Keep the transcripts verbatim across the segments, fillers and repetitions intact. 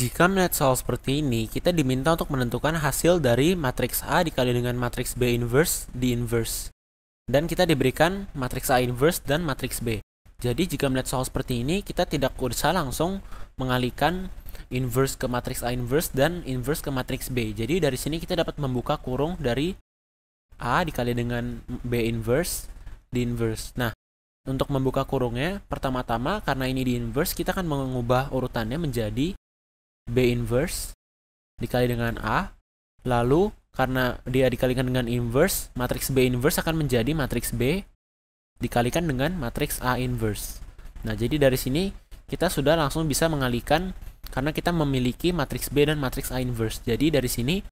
Jika melihat soal seperti ini, kita diminta untuk menentukan hasil dari matriks A dikali dengan matriks B inverse di inverse. Dan kita diberikan matriks A inverse dan matriks B. Jadi jika melihat soal seperti ini, kita tidak usah langsung mengalihkan inverse ke matriks A inverse dan inverse ke matriks B. Jadi dari sini kita dapat membuka kurung dari A dikali dengan B inverse di inverse. Nah, untuk membuka kurungnya, pertama-tama karena ini di inverse, kita akan mengubah urutannya menjadi B inverse dikali dengan A, lalu karena dia dikalikan dengan inverse, matriks B inverse akan menjadi matriks B dikalikan dengan matriks A inverse. Nah, jadi dari sini kita sudah langsung bisa mengalihkan karena kita memiliki matriks B dan matriks A inverse. Jadi dari sini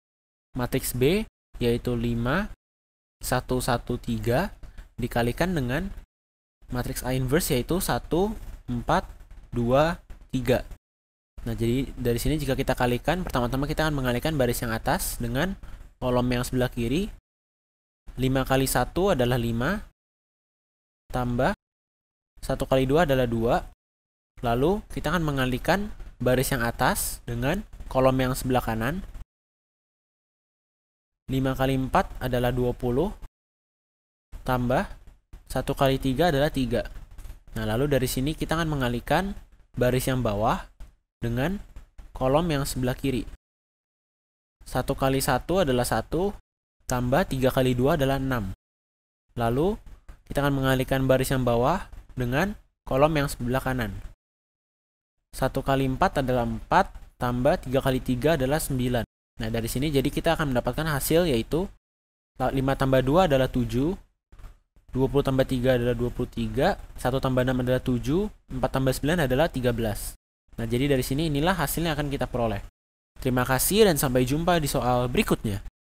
matriks B yaitu lima, satu, satu, tiga dikalikan dengan matriks A inverse yaitu satu, empat, dua, tiga. Nah, jadi dari sini jika kita kalikan, pertama-tama kita akan mengalihkan baris yang atas dengan kolom yang sebelah kiri. lima kali satu adalah lima, tambah satu kali dua adalah dua. Lalu kita akan mengalihkan baris yang atas dengan kolom yang sebelah kanan. lima kali empat adalah dua puluh, tambah satu kali tiga adalah tiga. Nah, lalu dari sini kita akan mengalihkan baris yang bawah dengan kolom yang sebelah kiri. Satu kali satu adalah satu, tambah tiga kali dua adalah enam. Lalu kita akan mengalihkan baris yang bawah dengan kolom yang sebelah kanan. Satu kali empat adalah empat, tambah tiga kali tiga adalah sembilan. Nah, dari sini jadi kita akan mendapatkan hasil yaitu lima tambah dua adalah tujuh, dua puluh tambah tiga adalah dua puluh tiga, satu tambah enam adalah tujuh, empat tambah sembilan adalah tiga belas. Nah, jadi dari sini inilah hasilnya akan kita peroleh. Terima kasih dan sampai jumpa di soal berikutnya.